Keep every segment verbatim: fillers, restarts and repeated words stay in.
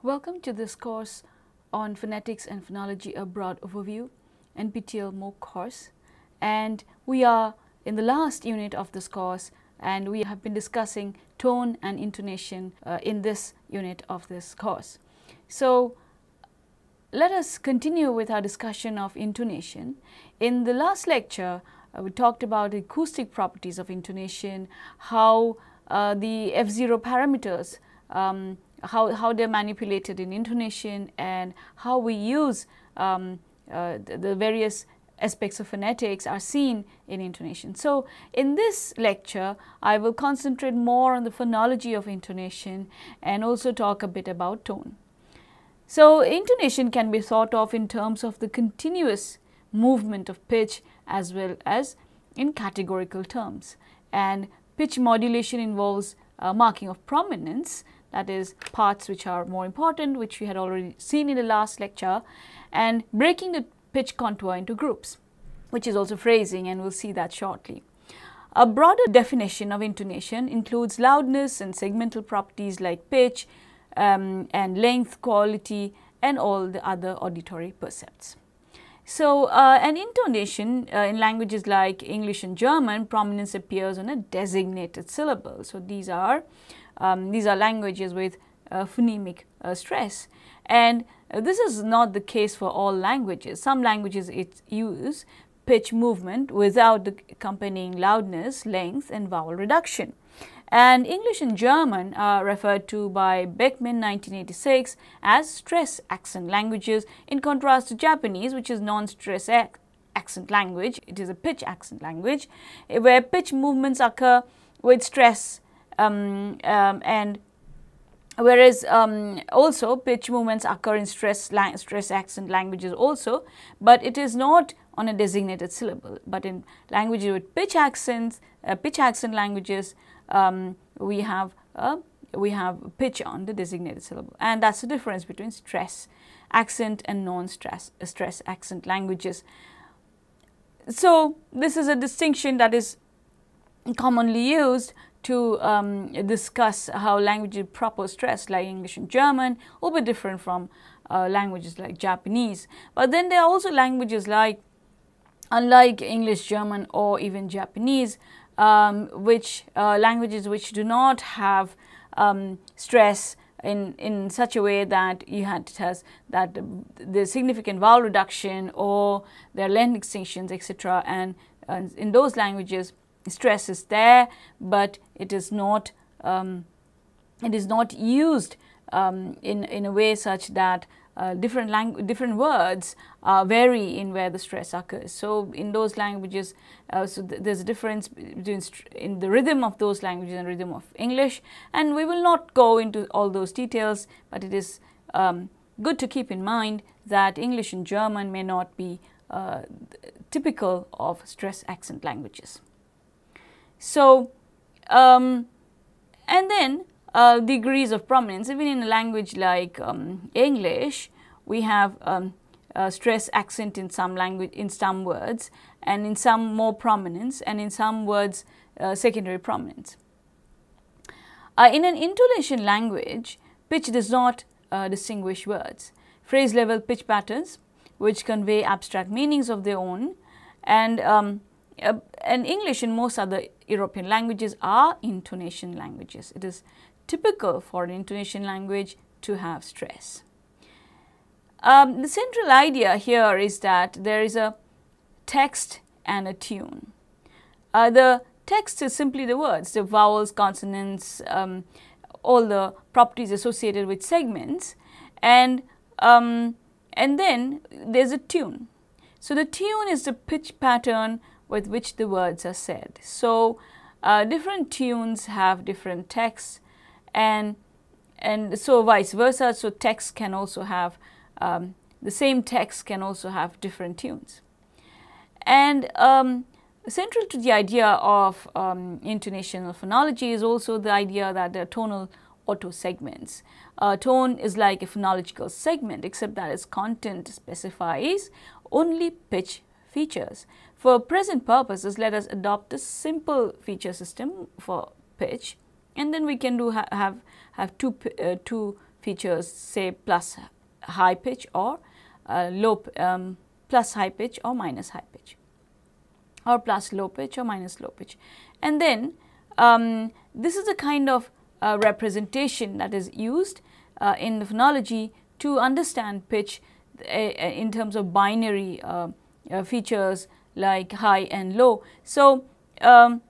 Welcome to this course on Phonetics and Phonology, a broad overview, N P T E L MOOC course, and we are in the last unit of this course, and we have been discussing tone and intonation uh, in this unit of this course. So let us continue with our discussion of intonation. In the last lecture uh, we talked about the acoustic properties of intonation, how uh, the F zero parameters um, How, how they're manipulated in intonation, and how we use um, uh, the, the various aspects of phonetics are seen in intonation. So in this lecture I will concentrate more on the phonology of intonation and also talk a bit about tone. So intonation can be thought of in terms of the continuous movement of pitch as well as in categorical terms, and pitch modulation involves uh, marking of prominence, that is parts which are more important, which we had already seen in the last lecture, and breaking the pitch contour into groups, which is also phrasing, and we'll see that shortly. A broader definition of intonation includes loudness and segmental properties like pitch um, and length, quality, and all the other auditory percepts. So uh, an intonation uh, in languages like English and German, prominence appears on a designated syllable. So these are Um, these are languages with uh, phonemic uh, stress, and uh, this is not the case for all languages. Some languages it use pitch movement without the accompanying loudness, length, and vowel reduction. And English and German are referred to by Beckman nineteen eighty-six as stress accent languages, in contrast to Japanese, which is non-stress accent language. It is a pitch accent language where pitch movements occur with stress. Um, um, and whereas um, also pitch movements occur in stress stress accent languages also, but it is not on a designated syllable. But in languages with pitch accents, uh, pitch accent languages, um, we have uh, we have pitch on the designated syllable, and that's the difference between stress accent and non-stress stress accent languages. So this is a distinction that is commonly used to um, discuss how languages proper stress like English and German will be different from uh, languages like Japanese. But then there are also languages like, unlike English, German, or even Japanese, um, which uh, languages which do not have um, stress in in such a way that you had has that the significant vowel reduction or their length extinctions, et cetera. And, and in those languages, stress is there, but it is not um, it is not used um, in in a way such that uh, different langu different words uh, vary in where the stress occurs. So in those languages, uh, so th there's a difference between in the rhythm of those languages and rhythm of English, and we will not go into all those details. But it is um, good to keep in mind that English and German may not be uh, typical of stress accent languages. So, um, and then uh, degrees of prominence. Even in a language like um, English, we have um, a stress accent in some language, in some words, and in some more prominence, and in some words uh, secondary prominence. Uh, in an intonation language, pitch does not uh, distinguish words. Phrase level pitch patterns, which convey abstract meanings of their own, and um, Uh, and English and most other European languages are intonation languages. It is typical for an intonation language to have stress. Um, the central idea here is that there is a text and a tune. Uh, the Text is simply the words, the vowels, consonants, um, all the properties associated with segments, and um, and then there's a tune. So the tune is the pitch pattern with which the words are said. So uh, different tunes have different texts, and and so vice versa. So texts can also have um, the same text can also have different tunes. And um, central to the idea of um, intonational phonology is also the idea that there are tonal auto-segments. Uh, tone is like a phonological segment, except that its content specifies only pitch features. For present purposes, let us adopt a simple feature system for pitch, and then we can do ha have have two uh, two features, say plus high pitch or uh, low um, plus high pitch or minus high pitch, or plus low pitch or minus low pitch. And then um, this is the kind of uh, representation that is used uh, in the phonology to understand pitch uh, in terms of binary uh, uh, features like high and low. So um,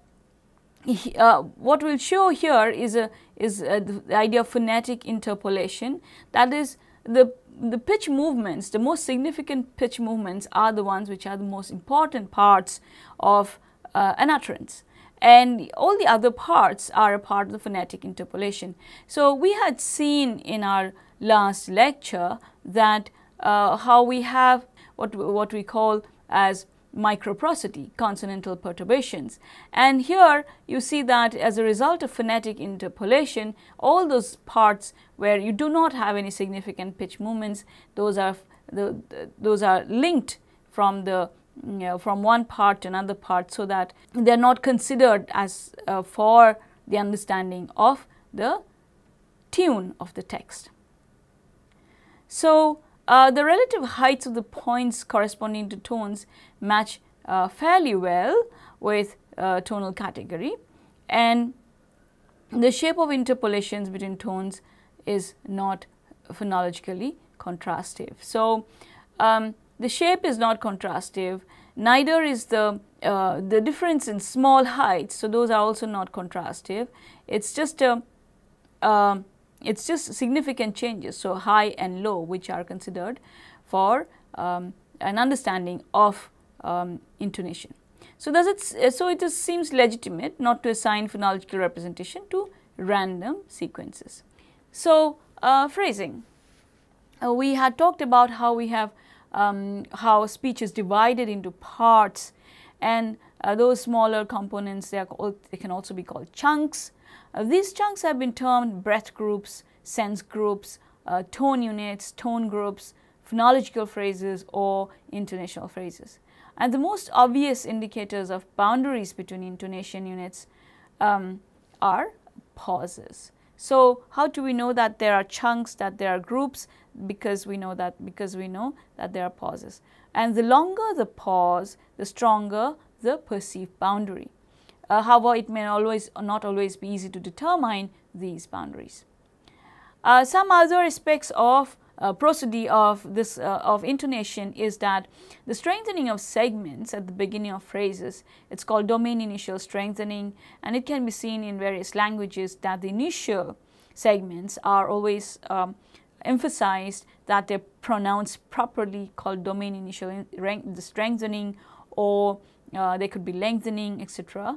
uh, what we'll show here is a is a, the idea of phonetic interpolation, that is the the pitch movements, the most significant pitch movements are the ones which are the most important parts of uh, an utterance, and all the other parts are a part of the phonetic interpolation. So we had seen in our last lecture that uh, how we have what, what we call as microprosody, consonantal perturbations, and here you see that as a result of phonetic interpolation, all those parts where you do not have any significant pitch movements, those are the, the those are linked from the you know, from one part to another part, so that they are not considered as uh, for the understanding of the tune of the text. So Uh, the relative heights of the points corresponding to tones match uh, fairly well with uh, tonal category, and the shape of interpolations between tones is not phonologically contrastive. So, um, the shape is not contrastive, neither is the uh, the difference in small heights, so those are also not contrastive. It's just a uh, It's just significant changes, so high and low, which are considered for um, an understanding of um, intonation. So does it? So it just seems legitimate not to assign phonological representation to random sequences. So uh, phrasing. Uh, we had talked about how we have um, how speech is divided into parts, and uh, those smaller components they are called, they can also be called chunks. Uh, these chunks have been termed breath groups, sense groups, uh, tone units, tone groups, phonological phrases or intonational phrases. And the most obvious indicators of boundaries between intonation units um, are pauses. So how do we know that there are chunks, that there are groups? Because we know that because we know that there are pauses. And the longer the pause, the stronger the perceived boundary. Uh, however, it may always not always be easy to determine these boundaries. Uh, some other aspects of uh, prosody of this uh, of intonation is that the strengthening of segments at the beginning of phrases. It's called domain initial strengthening, and it can be seen in various languages that the initial segments are always um, emphasized, that they're pronounced properly, called domain initial in the strengthening, or uh, they could be lengthening, et cetera.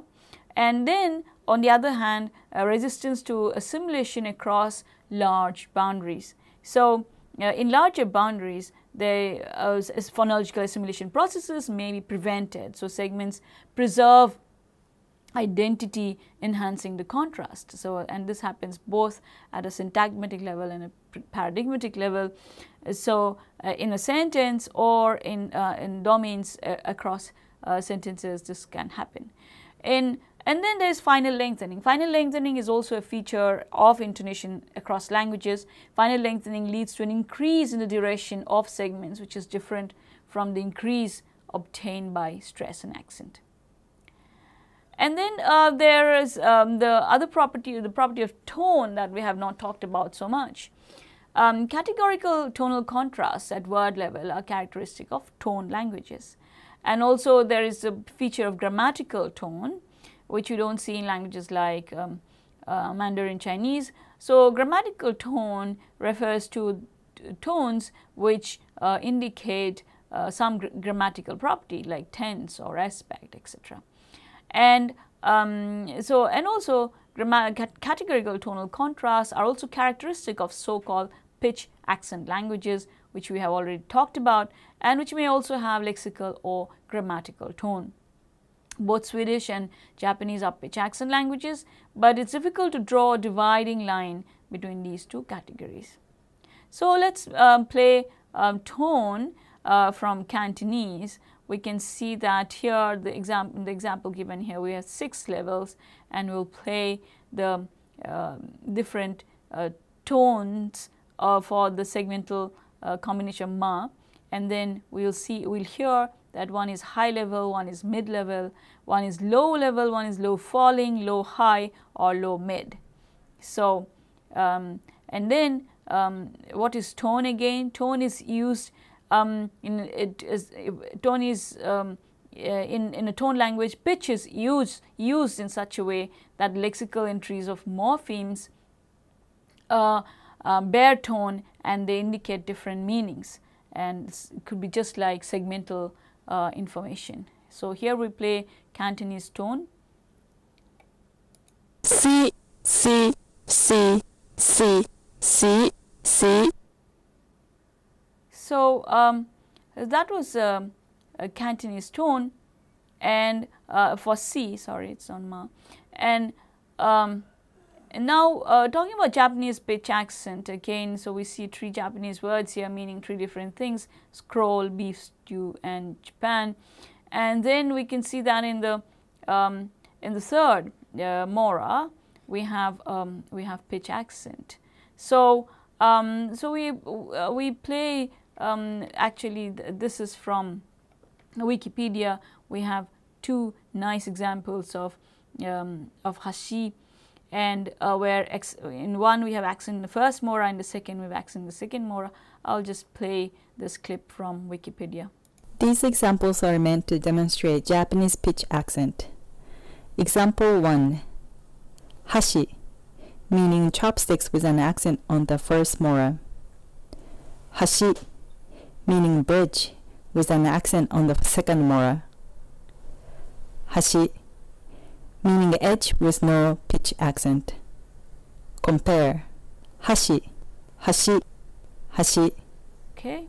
And then on the other hand, uh, resistance to assimilation across large boundaries. So uh, in larger boundaries, the uh, phonological assimilation processes may be prevented. So segments preserve identity, enhancing the contrast. So and this happens both at a syntagmatic level and a paradigmatic level. So uh, in a sentence or in uh, in domains uh, across uh, sentences, this can happen. In And then there is final lengthening. Final lengthening is also a feature of intonation across languages. Final lengthening leads to an increase in the duration of segments, which is different from the increase obtained by stress and accent. And then uh, there is um, the other property, the property of tone that we have not talked about so much. Um, categorical tonal contrasts at word level are characteristic of tone languages. And also there is a feature of grammatical tone, which you don't see in languages like um, uh, Mandarin Chinese. So grammatical tone refers to tones which uh, indicate uh, some gr grammatical property like tense or aspect, et cetera. And um, so and also categorical tonal contrasts are also characteristic of so-called pitch accent languages, which we have already talked about, and which may also have lexical or grammatical tone. Both Swedish and Japanese are pitch accent languages, but it is difficult to draw a dividing line between these two categories. So let us um, play um, tone uh, from Cantonese. We can see that here the example, the example given here, we have six levels, and we will play the uh, different uh, tones uh, for the segmental uh, combination ma, and then we will see, we will hear that one is high level, one is mid level, one is low level, one is low falling, low high or low mid. So, um, and then um, what is tone again? Tone is used Um, in it is tone is um, in in a tone language. Pitch is used used in such a way that lexical entries of morphemes uh, uh, bear tone and they indicate different meanings, and it could be just like segmental uh, information. So here we play Cantonese tone. C C C C C C. So, um, that was uh, a Cantonese tone, and uh, for C, sorry, it's on ma. And, um, and now uh, talking about Japanese pitch accent again. So we see three Japanese words here meaning three different things: scroll, beef stew, and Japan. And then we can see that in the um, in the third uh, mora, we have um, we have pitch accent. So um, so we uh, we play. Um, actually, th this is from Wikipedia. We have two nice examples of um, of hashi, and uh, where ex in one we have accent in the first mora, in the second we have accent in the second mora. I'll just play this clip from Wikipedia. These examples are meant to demonstrate Japanese pitch accent. Example one: hashi, meaning chopsticks with an accent on the first mora. Hashi, meaning bridge with an accent on the second mora. Hashi, meaning edge with no pitch accent. Compare hashi, hashi, hashi. Okay.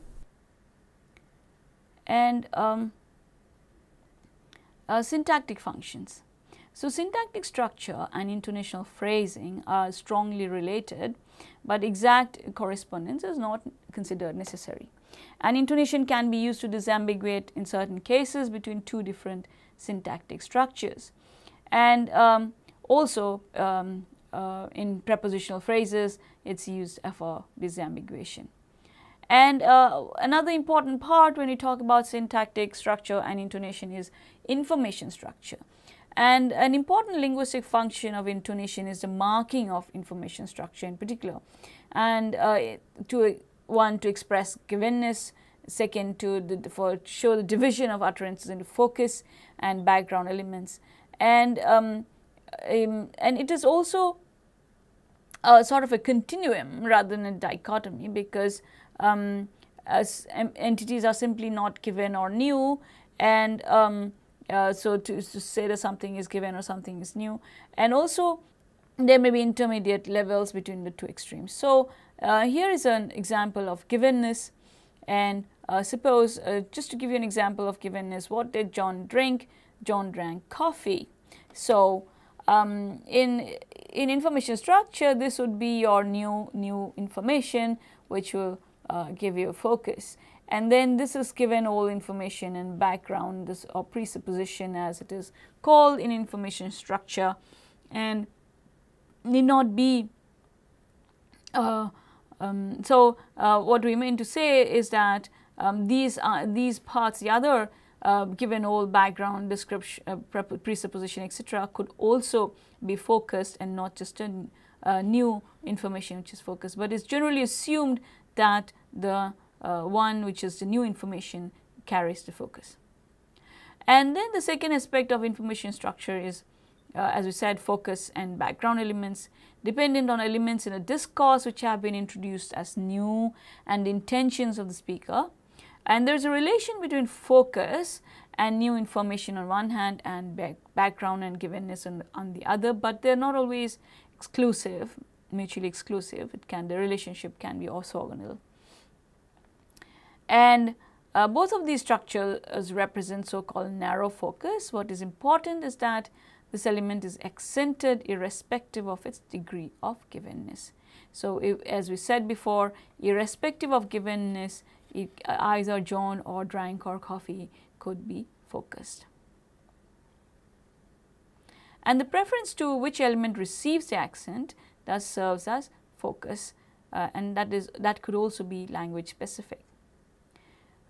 And um, uh, syntactic functions. So syntactic structure and intonational phrasing are strongly related, but exact correspondence is not considered necessary. And intonation can be used to disambiguate in certain cases between two different syntactic structures. And um, also um, uh, in prepositional phrases, it's used for disambiguation. And uh, another important part when you talk about syntactic structure and intonation is information structure. And an important linguistic function of intonation is the marking of information structure in particular, and uh, to one to express givenness, second to the, for show the division of utterances into focus and background elements, and um, um, and it is also a sort of a continuum rather than a dichotomy, because um, as entities are simply not given or new, and um, Uh, so to, to say that something is given or something is new, and also there may be intermediate levels between the two extremes. So uh, here is an example of givenness, and uh, suppose uh, just to give you an example of givenness, what did John drink? John drank coffee. So um, in in information structure, this would be your new new information which will uh, give you a focus. And then this is given all information and background, this or presupposition as it is called in information structure, and need not be. Uh, um, so uh, what we mean to say is that um, these are these parts, the other uh, given all background, description, uh, presupposition, et cetera, could also be focused and not just a uh, new information which is focused, but it's generally assumed that the Uh, one which is the new information carries the focus. And then the second aspect of information structure is uh, as we said, focus and background elements, dependent on elements in a discourse which have been introduced as new and intentions of the speaker. And there is a relation between focus and new information on one hand and back background and givenness on, on the other, but they are not always exclusive, mutually exclusive. It can, the relationship can be orthogonal. And uh, both of these structures represent so-called narrow focus. What is important is that this element is accented irrespective of its degree of givenness. So, if, as we said before, irrespective of givenness, it, uh, either John or drink or coffee could be focused. And the preference to which element receives the accent thus serves as focus, uh, and that is that could also be language specific.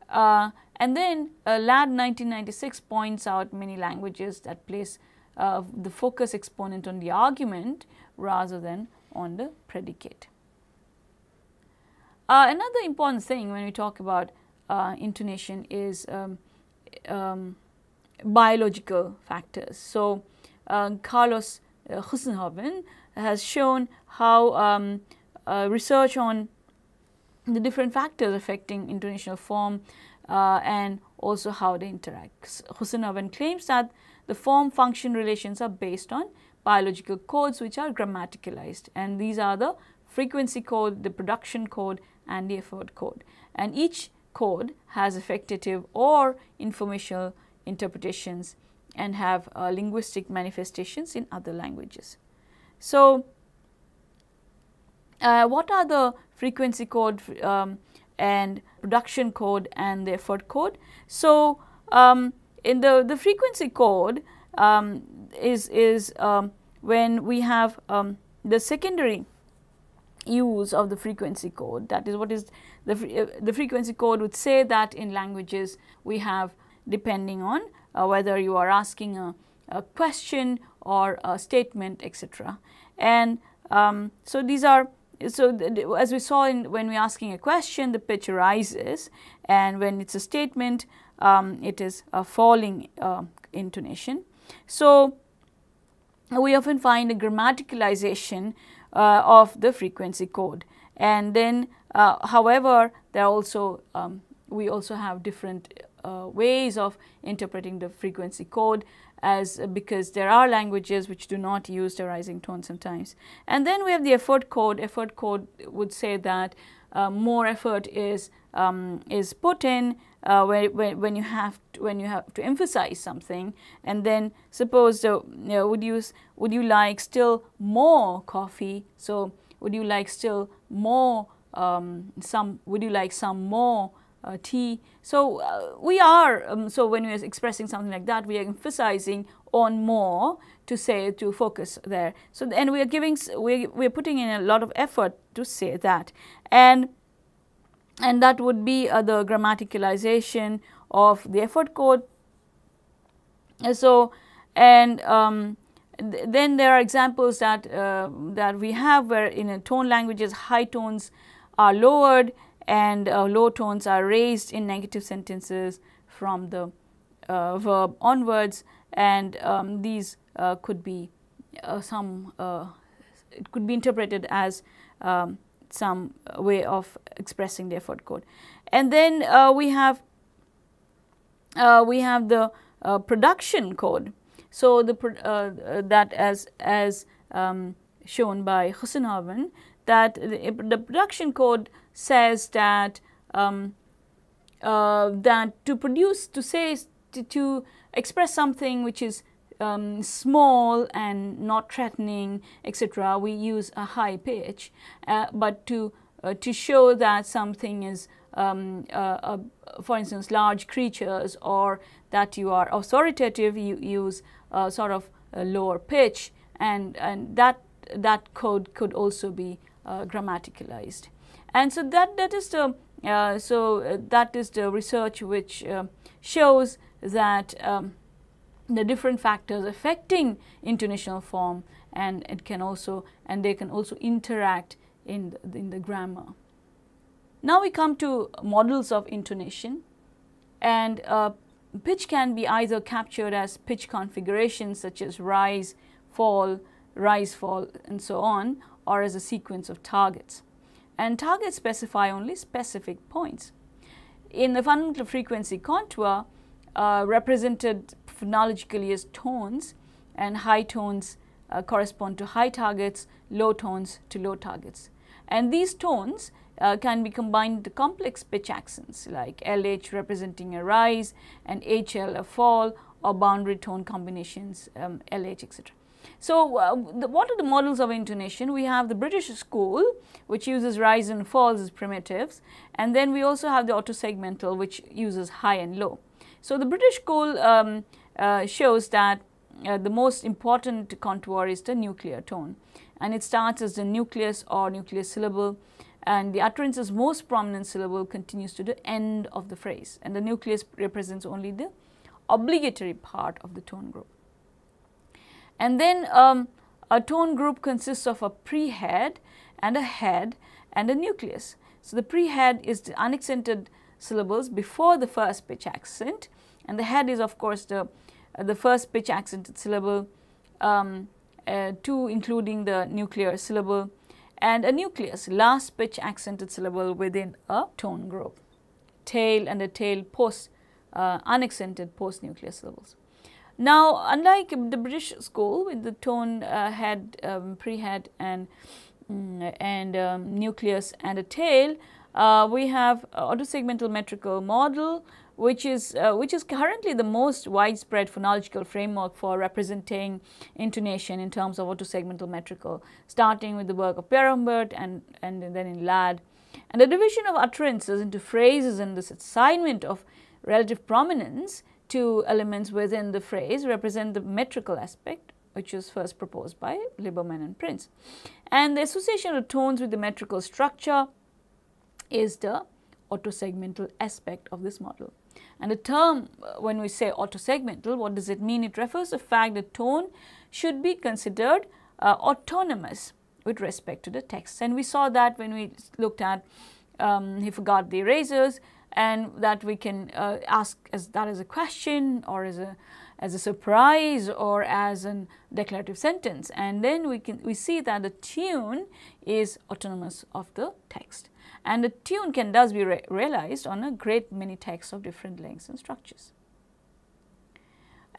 Uh, and then uh, Ladd nineteen ninety-six points out many languages that place Uh, the focus exponent on the argument rather than on the predicate. Uh, another important thing when we talk about uh, intonation is um, um, biological factors. So, uh, Carlos uh, Gussenhoven has shown how um, uh, research on the different factors affecting intonational form uh, and also how they interact. Gussenhoven claims that the form-function relations are based on biological codes which are grammaticalized, and these are the frequency code, the production code and the effort code, and each code has affectative or informational interpretations and have uh, linguistic manifestations in other languages. So, uh, what are the frequency code um, and production code and the effort code? So, um, in the, the frequency code um, is, is um, when we have um, the secondary use of the frequency code, that is what is the, fre uh, the frequency code would say that in languages we have, depending on uh, whether you are asking a, a question or a statement, et cetera. And um, so these are, so the, as we saw in when we are asking a question, the pitch rises, and when it is a statement, Um, it is a falling uh, intonation. So, we often find a grammaticalization uh, of the frequency code, and then uh, however there are also um, we also have different uh, ways of interpreting the frequency code, as uh, because there are languages which do not use the rising tone sometimes. And then we have the effort code. Effort code would say that uh, more effort is um, is put in Uh, when, when, when you have to, when you have to emphasize something, and then suppose uh, you know, would you would you like still more coffee? So would you like still more um, some? Would you like some more uh, tea? So uh, we are um, so when we are expressing something like that, we are emphasizing on more to say to focus there. So and we are giving we we are putting in a lot of effort to say that, and. And that would be uh, the grammaticalization of the effort code. And so, and um, th then there are examples that uh, that we have where in a tone languages high tones are lowered and uh, low tones are raised in negative sentences from the uh, verb onwards, and um, these uh, could be uh, some uh, it could be interpreted as um, some way of expressing the effort code. And then uh, we have uh, we have the uh, production code. So the uh, that as as um, shown by Gussenhoven, that the, the production code says that um, uh, that to produce to say to, to express something which is Um, small and not threatening, et cetera, we use a high pitch, uh, but to uh, to show that something is, um, uh, uh, for instance, large creatures, or that you are authoritative, you use uh, sort of a lower pitch, and and that that code could also be uh, grammaticalized, and so that that is the uh, so uh, that is the research which uh, shows that. Um, the different factors affecting intonational form, and it can also and they can also interact in the, in the grammar. Now we come to models of intonation, and uh, Pitch can be either captured as pitch configurations such as rise, fall, rise, fall, and so on, or as a sequence of targets. And targets specify only specific points. In the fundamental frequency contour, uh, represented phonologically as tones, and high tones uh, correspond to high targets, low tones to low targets. And these tones uh, can be combined into complex pitch accents like L H representing a rise and H L a fall, or boundary tone combinations um, L H, et cetera. So, uh, the, what are the models of intonation? We have the British school, which uses rise and falls as primitives, and then we also have the auto-segmental, which uses high and low. So, the British school um, uh, shows that uh, the most important contour is the nuclear tone, and it starts as the nucleus or nucleus syllable, and the utterance's most prominent syllable continues to the end of the phrase, and the nucleus represents only the obligatory part of the tone group. And then um, a tone group consists of a prehead and a head and a nucleus. So, the prehead is the unaccented syllables before the first pitch accent, and the head is of course the, uh, the first pitch accented syllable um, uh, to including the nuclear syllable, and a nucleus, last pitch accented syllable within a tone group. Tail and a tail post uh, unaccented post nuclear syllables. Now, unlike the British school with the tone uh, head, um, prehead, and mm, and um, nucleus and a tail, uh, we have auto-segmental metrical model, which is uh, which is currently the most widespread phonological framework for representing intonation in terms of auto-segmental metrical, starting with the work of Pierre Humbert and and then in Ladd, and the division of utterances into phrases and this assignment of relative prominence to elements within the phrase represent the metrical aspect, which was first proposed by Liberman and Prince. And the association of tones with the metrical structure is the auto-segmental aspect of this model. And the term, when we say auto-segmental, what does it mean? It refers to the fact that tone should be considered uh, autonomous with respect to the text. And we saw that when we looked at um, He Forgot the Erasers, and that we can uh, ask as that as a question or as a as a surprise or as an declarative sentence, and then we can we see that the tune is autonomous of the text, and the tune can thus be re realized on a great many texts of different lengths and structures.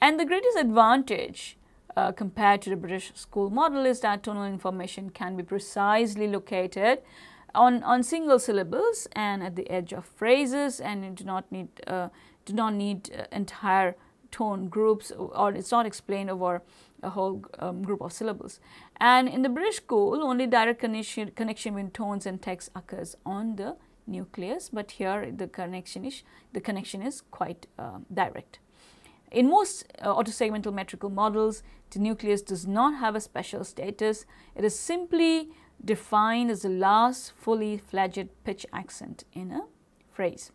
And the greatest advantage uh, compared to the British school model is that tonal information can be precisely located On, on single syllables and at the edge of phrases, and you do not need uh, do not need uh, entire tone groups, or it's not explained over a whole um, group of syllables. And in the British school, only direct connection connection between tones and text occurs on the nucleus, but here the connection is the connection is quite uh, direct. In most uh, auto-segmental metrical models, the nucleus does not have a special status. It is simply defined as the last fully fledged pitch accent in a phrase.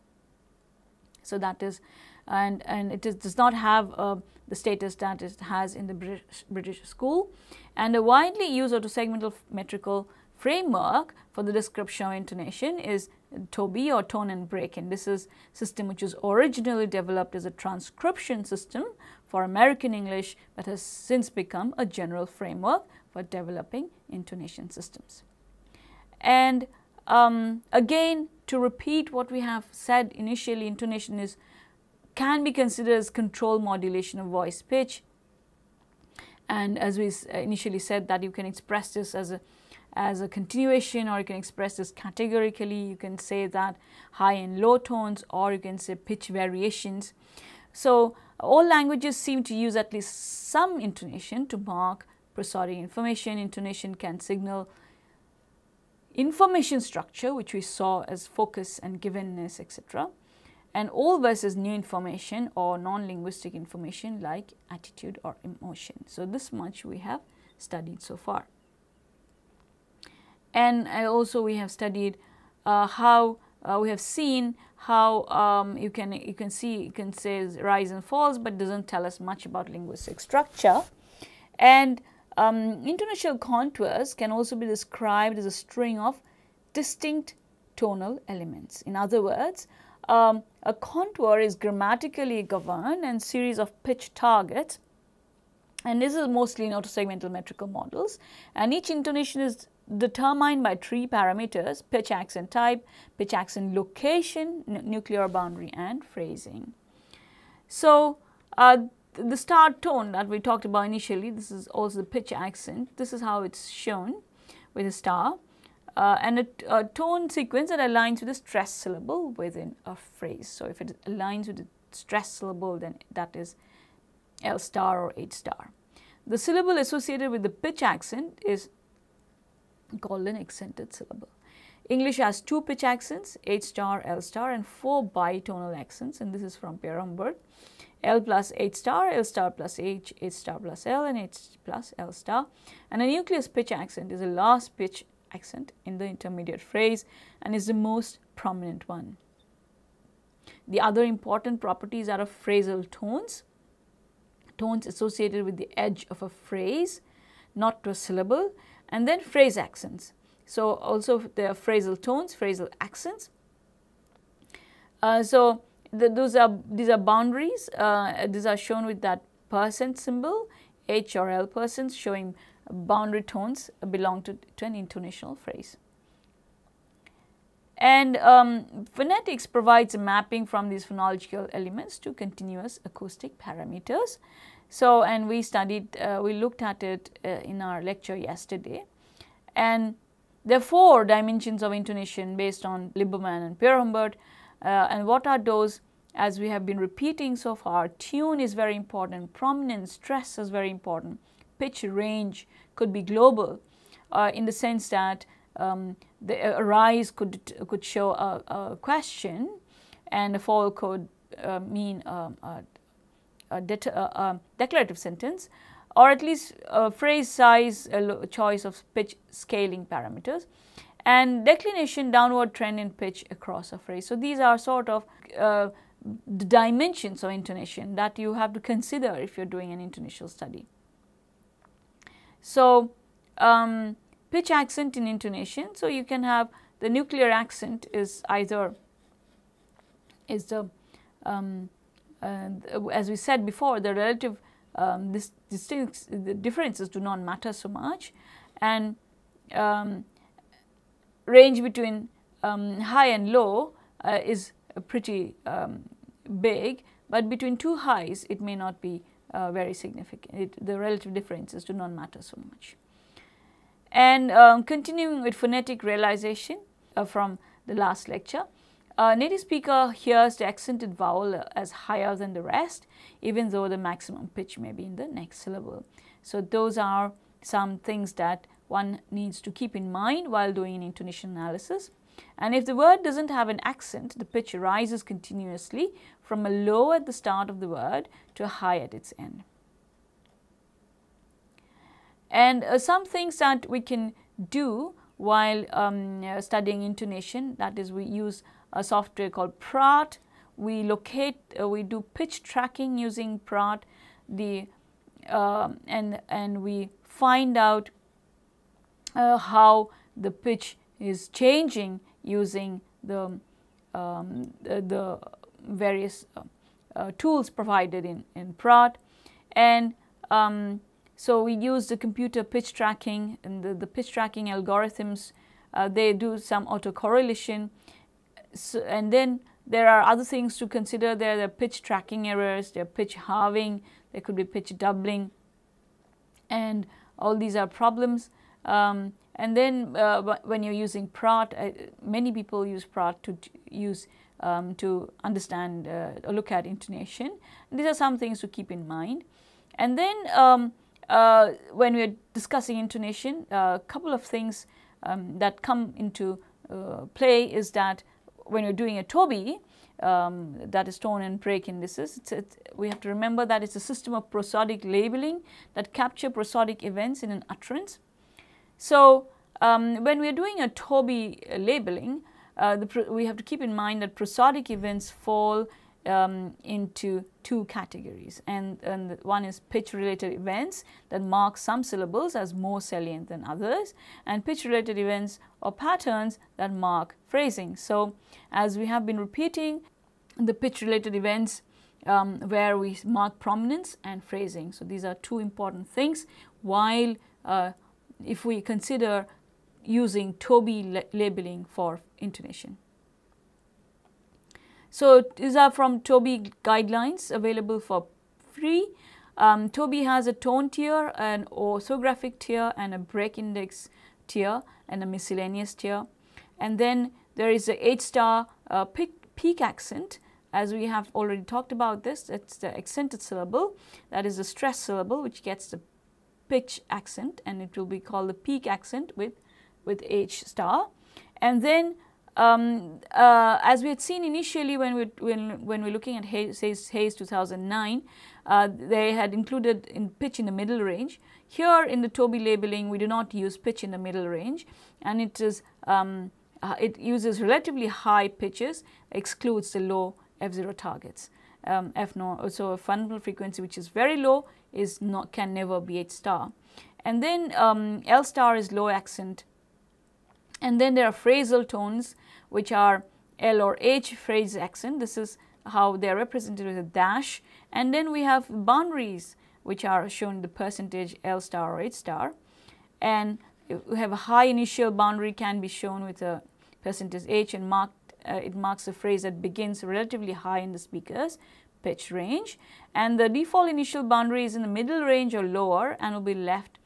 So that is, and and it is, does not have uh, the status that it has in the British British school. And a widely used auto-segmental metrical framework for the description of intonation is Tobi, or Tone and Breaking. This is system which was originally developed as a transcription system for American English, but has since become a general framework for developing intonation systems. And um, again, to repeat what we have said initially, intonation is can be considered as control modulation of voice pitch, and as we initially said, that you can express this as a as a continuation, or you can express this categorically. You can say that high and low tones, or you can say pitch variations. So all languages seem to use at least some intonation to mark prosodic information. Intonation can signal information structure, which we saw as focus and givenness, et cetera, and old versus new information or non-linguistic information like attitude or emotion. So this much we have studied so far. And also we have studied uh, how uh, we have seen how um, you can you can see you can say rise and falls, but doesn't tell us much about linguistic structure. And um, intonational contours can also be described as a string of distinct tonal elements. In other words, um, a contour is grammatically governed and series of pitch targets, and this is mostly in auto-segmental metrical models, and each intonation is determined by three parameters: pitch accent type, pitch accent location, nuclear boundary and phrasing. So, uh, the start tone that we talked about initially, this is also the pitch accent. This is how it is shown with a star, uh, and a, a tone sequence that aligns with the stress syllable within a phrase. So, if it aligns with the stress syllable, then that is L star or H star. The syllable associated with the pitch accent is called an accented syllable. English has two pitch accents, H star, L star, and four bitonal accents, and this is from Pierre Humbert. L plus H star, L star plus H, H star plus L, and H plus L star. And a nucleus pitch accent is the last pitch accent in the intermediate phrase and is the most prominent one. The other important properties are of phrasal tones. Tones associated with the edge of a phrase, not to a syllable, and then phrase accents. So, also there are phrasal tones, phrasal accents. Uh, so, the, those are these are boundaries, uh, these are shown with that percent symbol, H or L percents, showing boundary tones belong to, to an intonational phrase. And um, phonetics provides a mapping from these phonological elements to continuous acoustic parameters. So, and we studied, uh, we looked at it uh, in our lecture yesterday, and there are four dimensions of intonation based on Liberman and Pierre Humbert, uh, and what are those? As we have been repeating so far, tune is very important, prominence, stress is very important, pitch range could be global uh, in the sense that Um, the uh, rise could could show a, a question, and a fall could uh, mean um, a, a, de a, a declarative sentence, or at least a phrase size, a choice of pitch scaling parameters, and declination, downward trend in pitch across a phrase. So, these are sort of uh, the dimensions of intonation that you have to consider if you are doing an intonational study. So, um, pitch accent in intonation. So, you can have the nuclear accent is either is the um, uh, as we said before, the relative um, this distinct the differences do not matter so much, and um, range between um, high and low uh, is pretty um, big, but between two highs it may not be uh, very significant. It, the relative differences do not matter so much. And um, continuing with phonetic realization uh, from the last lecture, uh, native speaker hears the accented vowel as higher than the rest, even though the maximum pitch may be in the next syllable. So, those are some things that one needs to keep in mind while doing an intonation analysis. And if the word does not have an accent, the pitch rises continuously from a low at the start of the word to a high at its end. And uh, some things that we can do while um, uh, studying intonation, that is, we use a software called Praat. We locate, uh, we do pitch tracking using Praat, the uh, and and we find out uh, how the pitch is changing using the um, the, the various uh, uh, tools provided in in Praat, and um, so, we use the computer pitch tracking and the, the pitch tracking algorithms, uh, they do some autocorrelation. So, and then there are other things to consider there, there are pitch tracking errors, there are pitch halving, there could be pitch doubling, and all these are problems. Um, and then uh, when you are using Praat, uh, many people use Praat to use um, to understand uh, or look at intonation. And these are some things to keep in mind. And then um, Uh, when we are discussing intonation, a uh, couple of things um, that come into uh, play is that when you are doing a Tobi, um, that is tone and breaking, this is, it's, it's, we have to remember that it is a system of prosodic labeling that capture prosodic events in an utterance. So, um, when we are doing a Tobi labeling, uh, the we have to keep in mind that prosodic events fall Um, into two categories, and, and one is pitch related events that mark some syllables as more salient than others, and pitch related events or patterns that mark phrasing. So, as we have been repeating, the pitch related events um, where we mark prominence and phrasing. So these are two important things, while uh, if we consider using Tobi la labeling for intonation. So these are from Tobi guidelines available for free. Um, Tobi has a tone tier, an orthographic tier, and a break index tier, and a miscellaneous tier. And then there is the eight star uh, peak, peak accent, as we have already talked about this. It's the accented syllable, that is the stressed syllable, which gets the pitch accent, and it will be called the peak accent with with H star. And then um, uh, as we had seen initially when we when when we're looking at Hayes, Hayes, Hayes two thousand nine, uh, they had included in pitch in the middle range. Here in the Tobi labeling, we do not use pitch in the middle range, and it is um, uh, it uses relatively high pitches, excludes the low F zero targets. Um, F zero, so a fundamental frequency which is very low is not can never be H star, and then um, L star is low accent, and then there are phrasal tones which are L or H phrase accent. This is how they are represented with a dash, and then we have boundaries which are shown the percentage L star or H star, and we have a high initial boundary can be shown with a percentage H and marked. Uh, it marks a phrase that begins relatively high in the speaker's pitch range, and the default initial boundary is in the middle range or lower and will be left,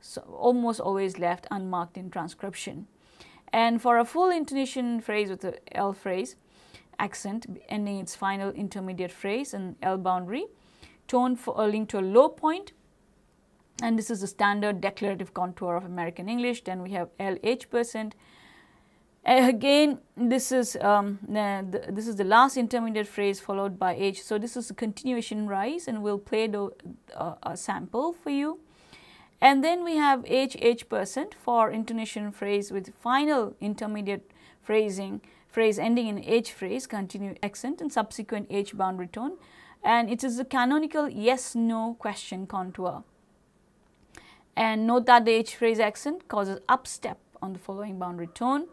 so almost always left unmarked in transcription. And for a full intonation phrase with the L phrase accent ending its final intermediate phrase and L boundary, tone for a link to a low point, and this is the standard declarative contour of American English. Then we have L H percent. Again, this is um, the, this is the last intermediate phrase followed by H. So this is a continuation rise, and we'll play the, uh, a sample for you. And then we have H H percent for intonation phrase with final intermediate phrasing phrase ending in H phrase, continue accent, and subsequent H boundary tone. And it is the canonical yes/no question contour. And note that the H phrase accent causes upstep on the following boundary tone.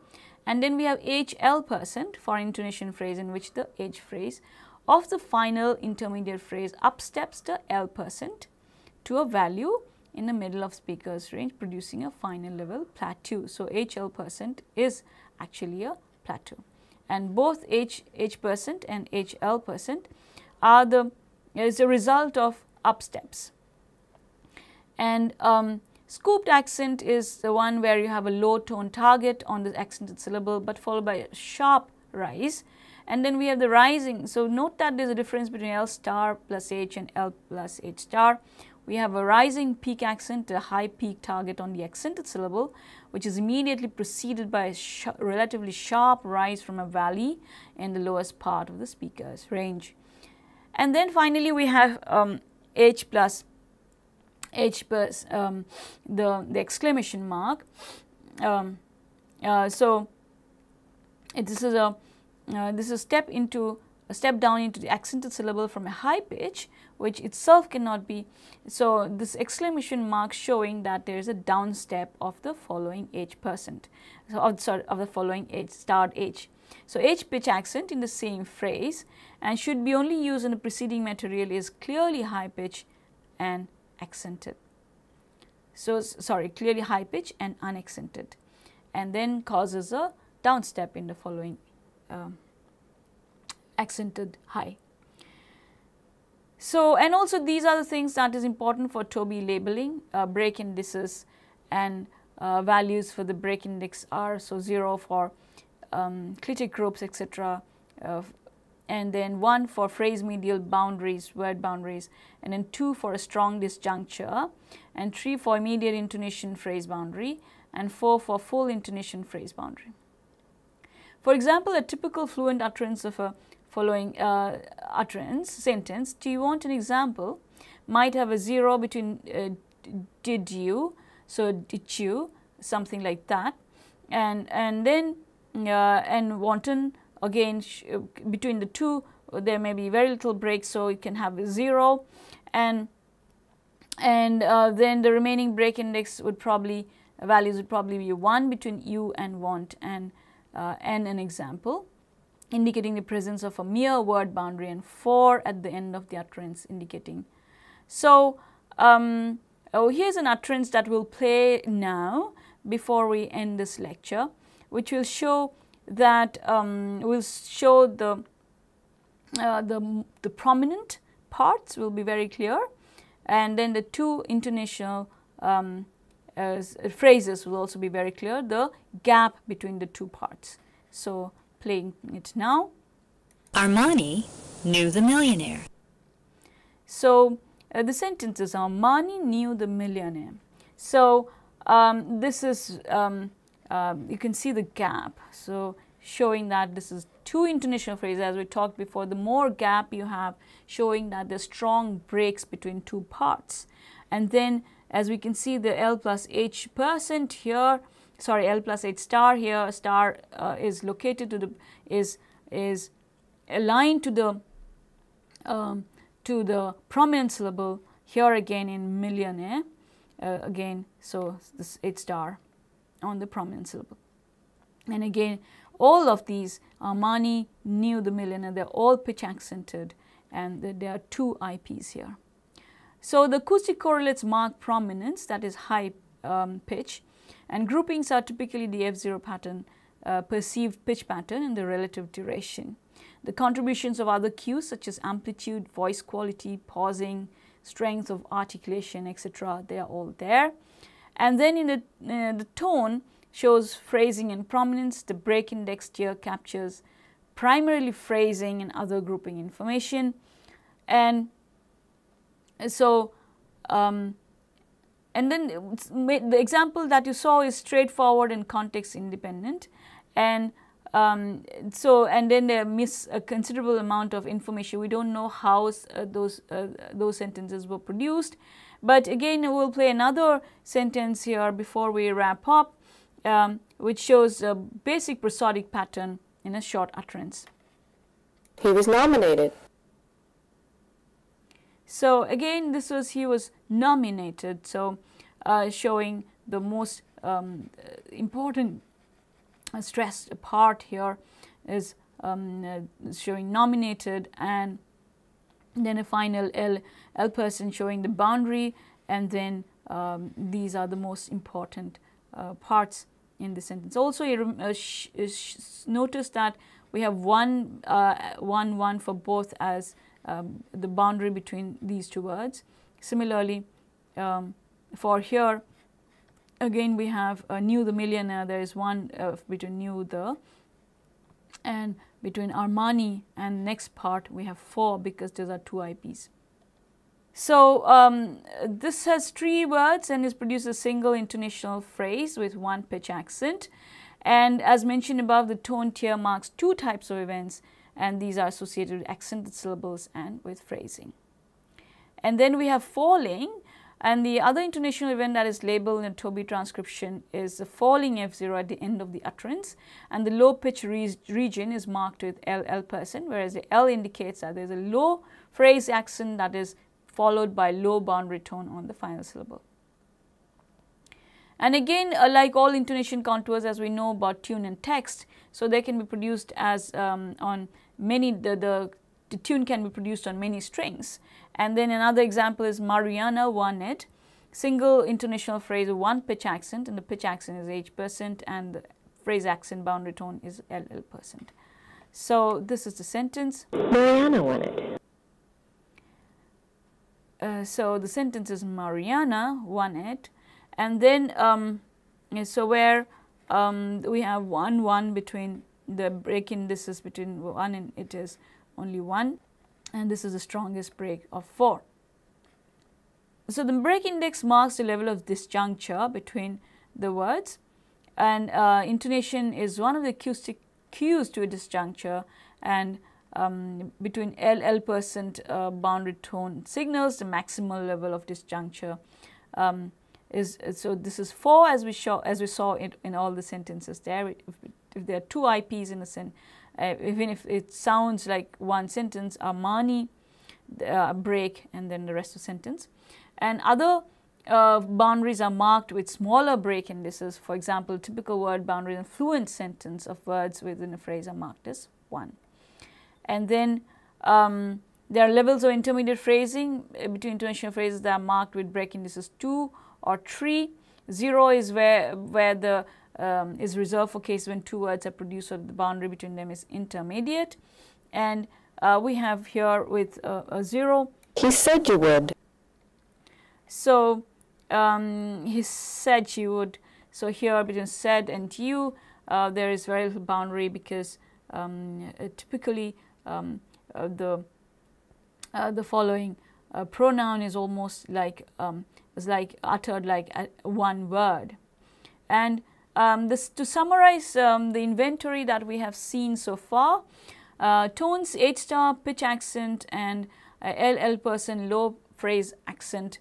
And then we have H L percent for intonation phrase in which the H phrase of the final intermediate phrase upsteps the L percent to a value in the middle of speaker's range, producing a final level plateau. So H L percent is actually a plateau, and both H H percent and H L percent are the is a result of upsteps. And um, scooped accent is the one where you have a low tone target on the accented syllable but followed by a sharp rise, and then we have the rising. So note that there is a difference between L star plus H and L plus H star. We have a rising peak accent, a high peak target on the accented syllable, which is immediately preceded by a sh relatively sharp rise from a valley in the lowest part of the speaker's range. And then finally we have um, H plus H plus um, the, the exclamation mark. Um, uh, so it, this is a uh, this is step into a step down into the accented syllable from a high pitch, which itself cannot be. So this exclamation mark showing that there is a down step of the following H percent. So oh, sorry, of the following H starred H. So H pitch accent in the same phrase and should be only used in the preceding material is clearly high pitch and accented. So sorry, clearly high pitch and unaccented, and then causes a down step in the following um, accented high. So and also these are the things that is important for Tobi labeling. Uh, break indices and uh, values for the break index are so zero for um, clitic groups, et cetera. Uh, and then one for phrase medial boundaries, word boundaries, and then two for a strong disjuncture, and three for immediate intonation phrase boundary, and four for full intonation phrase boundary. For example, a typical fluent utterance of a following uh, utterance sentence, do you want an example, might have a zero between uh, did you, so did you, something like that, and, and then uh, and wanton. Again, sh between the two, there may be very little break, so you can have a zero, and and uh, then the remaining break index would probably uh, values would probably be one between you and want, and uh, and an example. indicating the presence of a mere word boundary, and four at the end of the utterance indicating. So, um, oh, here's an utterance that we'll play now before we end this lecture, which will show that um, will show the uh, the the prominent parts will be very clear, and then the two international um, uh, phrases will also be very clear. The gap between the two parts. So, playing it now. Armani knew the millionaire. So uh, the sentence is Armani knew the millionaire. So um, this is um, uh, you can see the gap. So showing that this is two international phrases, as we talked before. The more gap you have, showing that there's strong breaks between two parts. And then as we can see, the L plus H percent here. Sorry, L plus H star here. Star uh, is located to the is is aligned to the um, to the prominent syllable here again in millionaire uh, again. So this H star on the prominent syllable, and again all of these Armani knew the millionaire. They're all pitch accented, and the, there are two I Ps here. So the acoustic correlates mark prominence, that is high um, pitch. And groupings are typically the F zero pattern, uh, perceived pitch pattern, and the relative duration. The contributions of other cues such as amplitude, voice quality, pausing, strength of articulation, et cetera, they are all there. And then in the, uh, the tone shows phrasing and prominence. The break index here captures primarily phrasing and other grouping information. And so, um, And then the example that you saw is straightforward and context independent, and um, so and then they miss a considerable amount of information. We don't know how uh, those uh, those sentences were produced, but again we will play another sentence here before we wrap up, um, which shows a basic prosodic pattern in a short utterance. He was nominated. So again, this was he was nominated. So uh, showing the most um, important uh, stressed part here is um, uh, showing nominated, and then a final L L person showing the boundary, and then um, these are the most important uh, parts in the sentence. Also, you uh, sh sh notice that we have one uh, one one for both as Um, the boundary between these two words. Similarly, um, for here again we have uh, knew the millionaire. There is one uh, between knew the, and between Armani and next part we have four, because these are two I Ps. So um, this has three words and is produced a single international phrase with one pitch accent. And as mentioned above, the tone tier marks two types of events, and these are associated with accented syllables and with phrasing. And then we have falling, and the other international event that is labeled in the Tobi transcription is the falling F zero at the end of the utterance, and the low pitch re region is marked with L L percent, whereas the L indicates that there is a low phrase accent that is followed by low boundary tone on the final syllable. And again, uh, like all intonation contours, as we know about tune and text, so they can be produced as um, on many, the, the, the tune can be produced on many strings. And then another example is Mariana Warnett, single international phrase, one pitch accent, and the pitch accent is H percent, and the phrase accent boundary tone is L L percent. So this is the sentence. Mariana Warnett. Uh, so the sentence is Mariana Warnett. And then, um, so where um, we have one, one between the break in, this is between one and it is only one, and this is the strongest break of four. So the break index marks the level of disjuncture between the words, and uh, intonation is one of the acoustic cues to a disjuncture, and um, between L L percent uh, boundary tone signals the maximal level of disjuncture. Um, Is, so this is four, as we show, as we saw in, in all the sentences there. If, if there are two I Ps in a sentence, uh, even if it sounds like one sentence, Armani, uh, break, and then the rest of the sentence. And other uh, boundaries are marked with smaller break indices. For example, typical word boundaries and fluent sentence of words within a phrase are marked as one. And then um, there are levels of intermediate phrasing. Between international phrases that are marked with break indices two or three. Zero is where where the um, is reserved for cases when two words are produced or the boundary between them is intermediate. And uh, we have here with uh, a zero. He said you would. So um, he said she would. So here between said and you, uh, there is very little boundary because um, uh, typically um, uh, the uh, the following uh, pronoun is almost like um, is like uttered like a, one word. And um, this to summarize um, the inventory that we have seen so far: uh, tones, eight star, pitch accent, and uh, L L person, low phrase accent,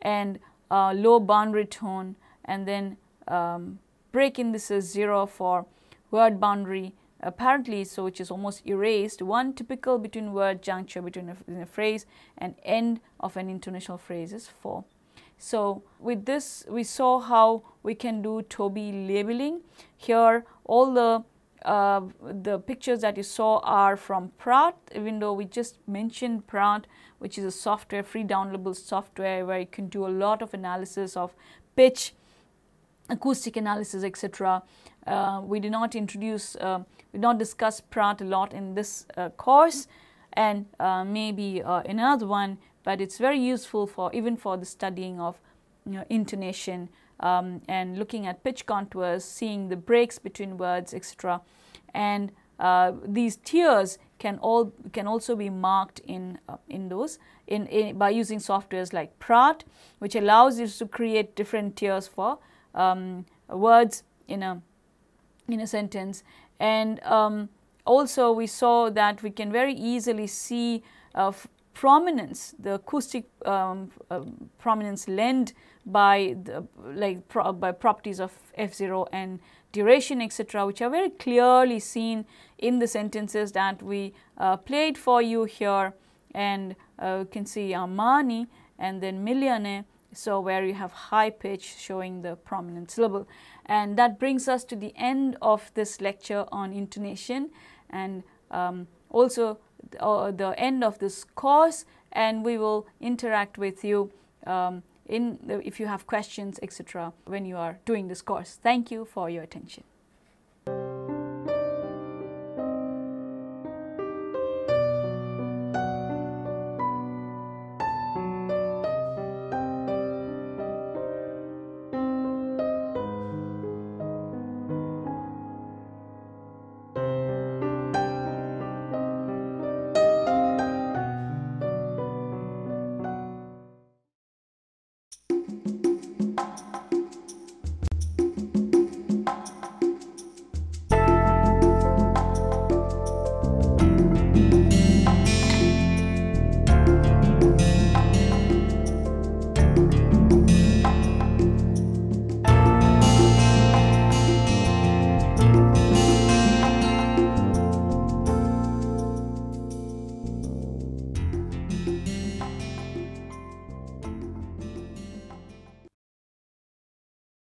and uh, low boundary tone, and then um, break indices zero for word boundary apparently, so which is almost erased, one typical between word juncture between a, in a phrase, and end of an international phrase is four. So with this we saw how we can do Tobi labeling. Here all the uh, the pictures that you saw are from Praat, even though we just mentioned Praat, which is a software, free downloadable software where you can do a lot of analysis of pitch, acoustic analysis, et cetera. Uh, we did not introduce, uh, we did not discuss Praat a lot in this uh, course, and uh, maybe uh, in another one, but it's very useful for even for the studying of, you know, intonation um, and looking at pitch contours, seeing the breaks between words, et cetera. And uh, these tiers can all can also be marked in uh, in those in, in by using softwares like Praat, which allows you to create different tiers for um, words in a in a sentence. And um, also we saw that we can very easily see uh, prominence, the acoustic um, uh, prominence lent by the, like pro by properties of F zero and duration, et cetera, which are very clearly seen in the sentences that we uh, played for you here. And uh, you can see Armani and then Milione, so where you have high pitch showing the prominent syllable. And that brings us to the end of this lecture on intonation, and um, also Uh, the end of this course, and we will interact with you um, in the, if you have questions, et cetera, when you are doing this course. Thank you for your attention.